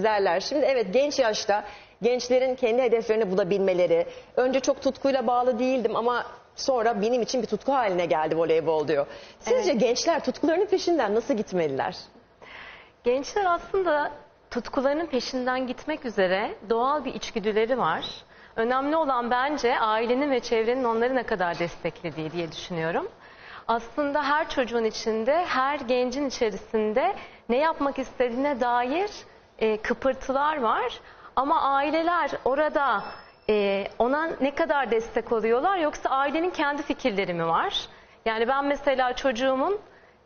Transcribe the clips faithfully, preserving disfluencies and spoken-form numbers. izlerler. Şimdi evet, genç yaşta gençlerin kendi hedeflerini bulabilmeleri, önce çok tutkuyla bağlı değildim ama sonra benim için bir tutku haline geldi voleybol diyor. Sizce evet, gençler tutkularının peşinden nasıl gitmeliler? Gençler aslında tutkularının peşinden gitmek üzere doğal bir içgüdüleri var. Önemli olan bence ailenin ve çevrenin onları ne kadar desteklediği diye düşünüyorum. Aslında her çocuğun içinde, her gencin içerisinde ne yapmak istediğine dair e, kıpırtılar var. Ama aileler orada e, ona ne kadar destek oluyorlar, yoksa ailenin kendi fikirleri mi var? Yani ben mesela çocuğumun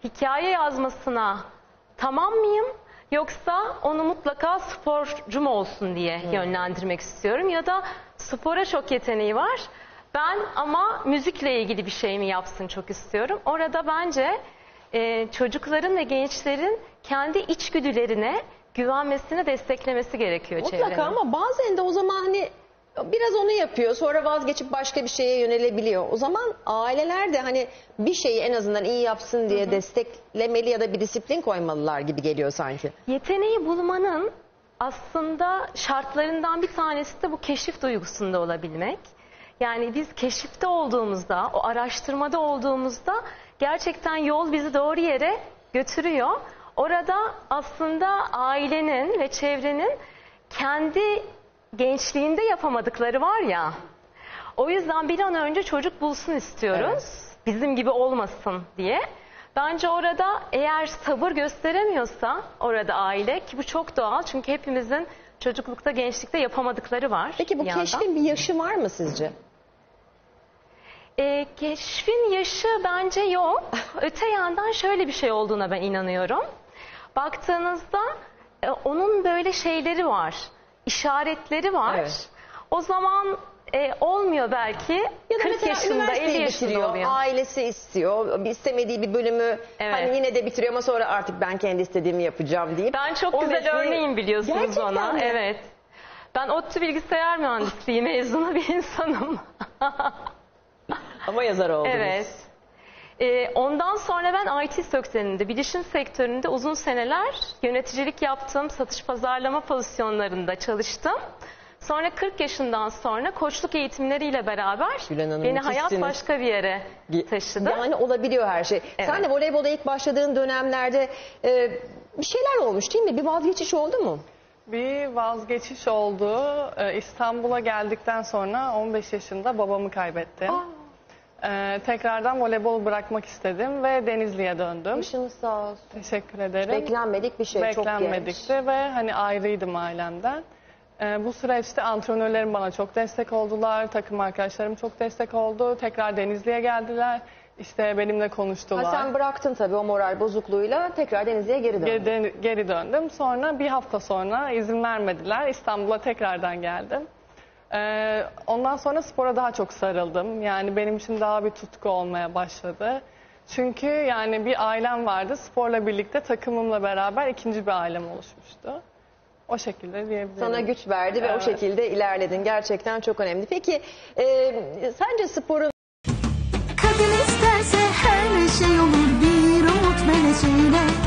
hikaye yazmasına tamam mıyım? Yoksa onu mutlaka sporcu mu olsun diye hmm. yönlendirmek istiyorum. Ya da spora çok yeteneği var, ben ama müzikle ilgili bir şey mi yapsın çok istiyorum. Orada bence e, çocukların ve gençlerin kendi içgüdülerine güvenmesini desteklemesi gerekiyor. Mutlaka çevrenin. Ama bazen de o zaman hani biraz onu yapıyor, sonra vazgeçip başka bir şeye yönelebiliyor. O zaman aileler de hani bir şeyi en azından iyi yapsın diye hı hı. desteklemeli ya da bir disiplin koymalılar gibi geliyor sanki. Yeteneği bulmanın aslında şartlarından bir tanesi de bu keşif duygusunda olabilmek. Yani biz keşifte olduğumuzda, o araştırmada olduğumuzda gerçekten yol bizi doğru yere götürüyor. Orada aslında ailenin ve çevrenin kendi gençliğinde yapamadıkları var ya, o yüzden bir an önce çocuk bulsun istiyoruz, evet, bizim gibi olmasın diye. Bence orada eğer sabır gösteremiyorsa orada aile, ki bu çok doğal çünkü hepimizin çocuklukta, gençlikte yapamadıkları var. Peki bu keşfin bir yaşı var mı sizce? E, keşfin yaşı bence yok. Öte yandan şöyle bir şey olduğuna ben inanıyorum. Baktığınızda e, onun böyle şeyleri var, işaretleri var. Evet. O zaman e, olmuyor belki. Ya da kırk yaşında, elli yaşında oluyor. Ailesi istiyor, istemediği bir bölümü evet, hani yine de bitiriyor ama sonra artık ben kendi istediğimi yapacağım deyip. Ben çok o güzel mesleği... örneğim biliyorsunuz gerçekten ona. Mi? Evet. Ben ODTÜ bilgisayar mühendisliği mezunu bir insanım. Ama yazar oldunuz. Evet. E, ondan sonra ben I T sektöründe, bilişim sektöründe uzun seneler yöneticilik yaptım. Satış pazarlama pozisyonlarında çalıştım. Sonra kırk yaşından sonra koçluk eğitimleriyle beraber Hanım, beni hayat istiniz. başka bir yere taşıdı. Yani olabiliyor her şey. Evet. Sen de voleybolda ilk başladığın dönemlerde e, bir şeyler olmuş değil mi? Bir vazgeçiş oldu mu? Bir vazgeçiş oldu. E, İstanbul'a geldikten sonra on beş yaşında babamı kaybettim. Aa. Ee, tekrardan voleybol bırakmak istedim ve Denizli'ye döndüm. Başınız sağ olsun. Teşekkür ederim. Beklenmedik bir şey. Beklenmedikti çok ve hani ayrıydım ailemden. Ee, bu süreçte antrenörlerim bana çok destek oldular. Takım arkadaşlarım çok destek oldu. Tekrar Denizli'ye geldiler. İşte benimle konuştular. Ha, sen bıraktın tabii o moral bozukluğuyla. Tekrar Denizli'ye geri döndüm. Geri, geri döndüm. Sonra bir hafta sonra izin vermediler. İstanbul'a tekrardan geldim. Ondan sonra spora daha çok sarıldım. Yani benim için daha bir tutku olmaya başladı. Çünkü yani bir ailem vardı. Sporla birlikte takımımla beraber ikinci bir ailem oluşmuştu. O şekilde diyebilirim. Sana güç verdi ve evet, o şekilde ilerledin. Gerçekten çok önemli. Peki e, sence sporun... Kadın isterse her şey olur, bir umut meleğiyle.